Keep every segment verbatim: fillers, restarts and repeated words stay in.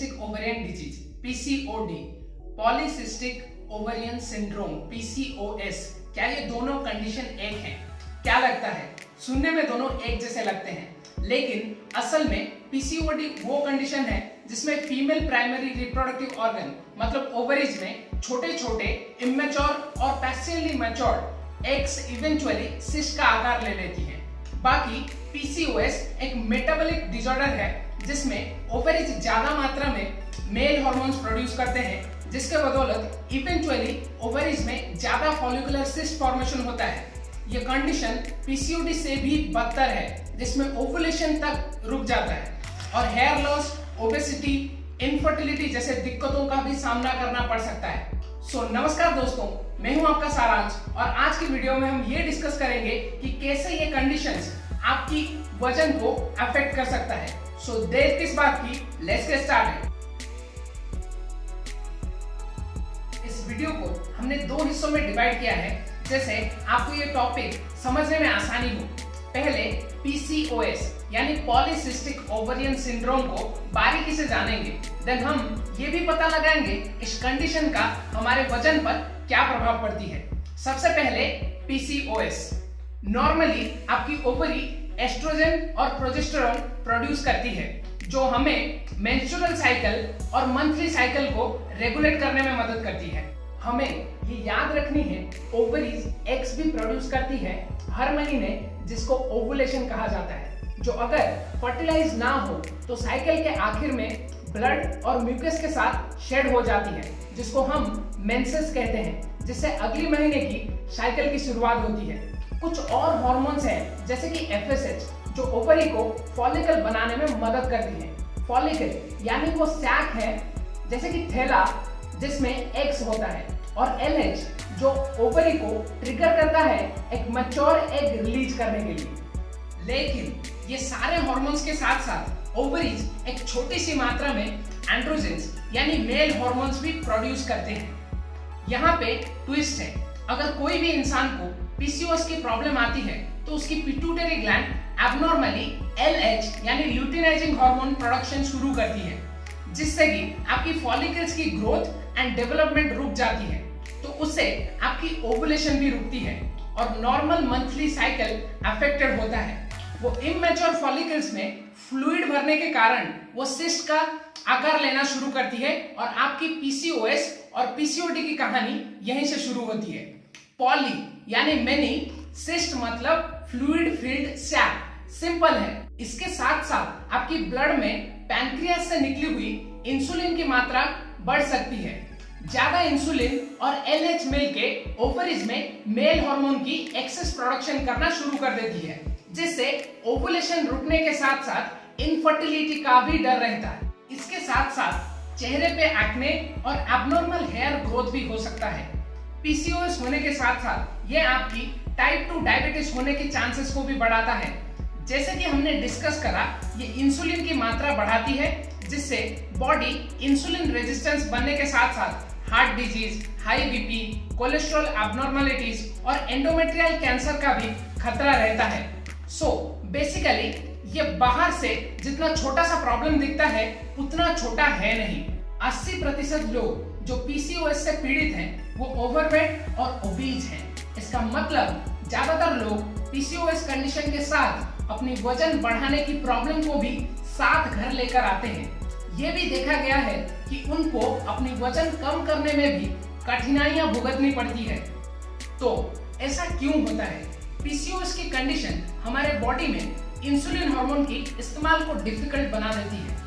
Polycystic ovarian disease PCOD, polycystic ovarian syndrome PCOS, क्या ये दोनों कंडीशन एक हैं? क्या लगता है? सुनने में दोनों एक जैसे लगते हैं, लेकिन असल में पीसीओडी वो कंडीशन है जिसमें फीमेल प्राइमरी रिप्रोडक्टिव ऑर्गन मतलब ओवरीज में छोटे छोटे इमेच्योर और partially matured eggs eventually cyst का आकार ले लेती है। बाकी पीसीओएस एक मेटाबॉलिक डिसऑर्डर है जिसमें ओवरीज ज्यादा मात्रा में मेल हार्मोन्स प्रोड्यूस करते हैं, जिसके बदौलत इवेंचुअली ओवरीज में ज्यादा फॉलिकुलर सिस्ट फॉर्मेशन होता है। ये कंडीशन पीसीओडी से भी बदतर है जिसमें ओवुलेशन तक रुक जाता है और हेयर लॉस, ओबेसिटी, इनफर्टिलिटी जैसे दिक्कतों का भी सामना करना पड़ सकता है। सो so, नमस्कार दोस्तों, मैं हूं आपका सारांश और आज की वीडियो में हम ये डिस्कस करेंगे कि कैसे ये कंडीशंस आपकी वजन को अफेक्ट कर सकता है। सो so, देर किस बात की, लेट्स गेट स्टार्टेड। इस वीडियो को हमने दो हिस्सों में डिवाइड किया है जैसे आपको ये टॉपिक समझने में आसानी हो। पहले पीसीओएस यानी पॉलिसिस्टिक ओवरियन सिंड्रोम को बारीकी से जानेंगे, देन हम ये भी पता लगाएंगे इस कंडीशन का हमारे वजन पर क्या प्रभाव पड़ती है। सबसे पहले पीसीओएस। नॉर्मली आपकी ओवरी एस्ट्रोजन और प्रोजेस्टेरॉन प्रोड्यूस करती है जो हमें मेंस्ट्रुअल साइकिल और मंथली साइकिल को रेगुलेट करने में मदद करती है। हमें ये याद रखनी है ओवरीज एग्स भी प्रोड्यूस करती है हर महीने, जिसको ओवुलेशन कहा जाता है, जो अगर फर्टिलाइज ना हो तो साइकिल के आखिर में ब्लड और म्यूकस के साथ शेड हो जाती है जिसको हम मेंसेस कहते हैं, जिससे अगले महीने की साइकिल की शुरुआत होती है। कुछ और हॉर्मोन्स हैं जैसे कि एफ एस एच जो ओवरी को फॉलिकल बनाने में मदद करती है। फॉलिकल यानी वो सैक है जैसे कि थैला जिसमें एग्स होता है, और एल एच जो ओवरी को ट्रिगर करता है एक मैच्योर एग रिलीज करने के लिए। लेकिन ये सारे हार्मोन्स के साथ साथ ओवरीज एक छोटी सी मात्रा में एंड्रोजेंस यानी मेल हार्मोन्स भी प्रोड्यूस करते हैं। यहाँ पे ट्विस्ट है, अगर कोई भी इंसान को पीसीओएस की प्रॉब्लम आती है तो उसकी pituitary gland abnormally L H यानी ल्यूटिनाइजिंग हार्मोन प्रोडक्शन शुरू करती है, जिससे कि आपकी फॉलिकल्स की ग्रोथ एंड डेवलपमेंट रुक जाती है, तो उससे आपकी ओवुलेशन भी रुकती है और नॉर्मल मंथली साइकिल अफेक्टेड होता है। वो इमैच्योर फॉलिकल्स में फ्लूइड भरने के कारण वो सिस्ट का आकार लेना शुरू करती है और आपकी पीसीओएस और पीसीओडी की कहानी यहीं से शुरू होती है। पॉली यानी मेनी, सिस्ट मतलब फ्लूइड फील्ड सैक, सिंपल है। इसके साथ साथ आपकी ब्लड में पैंक्रियास से निकली हुई इंसुलिन की मात्रा बढ़ सकती है। ज्यादा इंसुलिन और एल एच मिलके ओवरीज में मेल हार्मोन की एक्सेस प्रोडक्शन करना शुरू कर देती है, जिससे ओवुलेशन रुकने के साथ साथ इनफर्टिलिटी का भी डर रहता है। इसके साथ साथ चेहरे पे एक्ने और एब्नॉर्मल हेयर ग्रोथ भी हो सकता है। पीसीओएस होने के साथ साथ ये आपकी टाइप टू डायबिटीज होने के चांसेस को भी बढ़ाता है। जैसे कि हमने डिस्कस करा, ये इंसुलिन की मात्रा बढ़ाती है जिससे बॉडी इंसुलिन रेजिस्टेंस बनने के साथ साथ heart disease, high BP, cholesterol abnormalities और एंडोमेट्रियल कैंसर का भी खतरा रहता है। सो बेसिकली ये बाहर से जितना छोटा सा प्रॉब्लम दिखता है उतना छोटा है नहीं। अस्सी प्रतिशत लोग जो पीसीओएस से पीड़ित हैं वो ओवरवेट और ओबीज हैं। इसका मतलब ज्यादातर लोग पीसीओएस कंडीशन के साथ अपनी वजन बढ़ाने की प्रॉब्लम को भी साथ घर लेकर आते हैं। ये भी देखा गया है कि उनको अपनी वजन कम करने में भी कठिनाइयां भुगतनी पड़ती है। तो ऐसा क्यों होता है? पीसीओएस की कंडीशन हमारे बॉडी में इंसुलिन हार्मोन की इस्तेमाल को डिफिकल्ट बना देती है।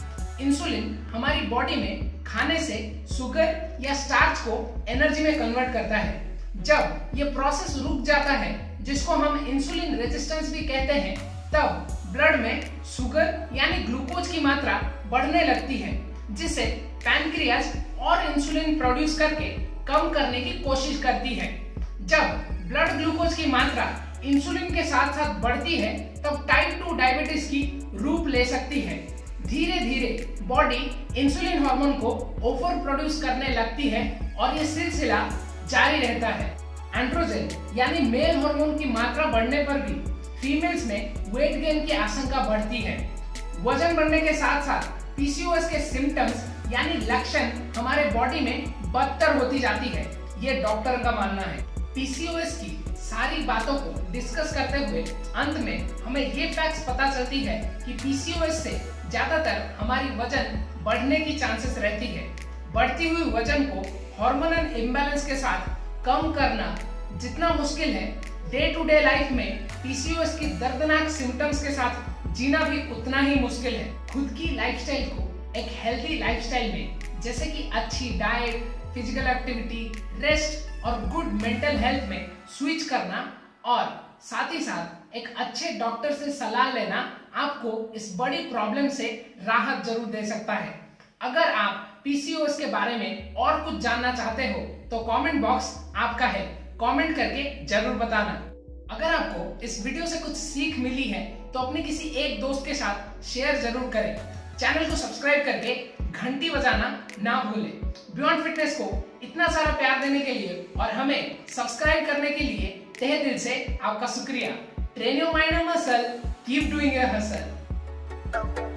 इंसुलिन हमारी बॉडी में खाने से शुगर या स्टार्च को एनर्जी में कन्वर्ट करता है। जब ये प्रोसेस रुक जाता है, जिसको हम इंसुलिन रेजिस्टेंस भी कहते हैं, तब ब्लड में शुगर यानी ग्लूकोज की मात्रा बढ़ने लगती है, जिससे पैनक्रियाज और इंसुलिन प्रोड्यूस करके कम करने की कोशिश करती है। जब ब्लड ग्लूकोज की मात्रा इंसुलिन के साथ साथ बढ़ती है तब टाइप टू डायबिटीज की रूप ले सकती है। धीरे धीरे बॉडी इंसुलिन हार्मोन को ओवर प्रोड्यूस करने लगती है और ये सिलसिला जारी रहता है। एंड्रोजन यानी मेल हार्मोन की मात्रा बढ़ने पर भी फीमेल्स में वेट गेन की आशंका बढ़ती है। वजन बढ़ने के साथ साथ पीसीओएस के सिम्टम्स यानी लक्षण हमारे बॉडी में बदतर होती जाती है, ये डॉक्टर का मानना है। पीसीओएस की सारी बातों को डिस्कस करते हुए अंत में हमें ये फैक्ट्स पता चलती है कि पीसीओएस से ज्यादातर हमारी वजन बढ़ने की चांसेस रहती है। बढ़ती हुई वजन को हार्मोनल इम्बैलेंस के साथ कम करना जितना मुश्किल है, डे टू डे लाइफ में पीसीओएस की दर्दनाक सिम्टम्स के साथ जीना भी उतना ही मुश्किल है। खुद की लाइफस्टाइल को एक हेल्दी लाइफस्टाइल में, जैसे कि अच्छी डाइट, फिजिकल एक्टिविटी, रेस्ट और गुड मेंटल हेल्थ में स्विच करना और साथ ही साथ एक अच्छे डॉक्टर से सलाह लेना आपको इस बड़ी प्रॉब्लम से राहत जरूर दे सकता है। अगर आप पीसीओएस के बारे में और कुछ जानना चाहते हो तो कमेंट बॉक्स आपका है, कमेंट करके जरूर बताना। अगर आपको इस वीडियो से कुछ सीख मिली है तो अपने किसी एक दोस्त के साथ शेयर जरूर करें। चैनल को सब्सक्राइब करके घंटी बजाना ना भूलें। बियॉन्ड फिटनेस को इतना सारा प्यार देने के लिए और हमें सब्सक्राइब करने के लिए तहे दिल से आपका शुक्रिया। Train your mind and muscle, keep doing your hustle.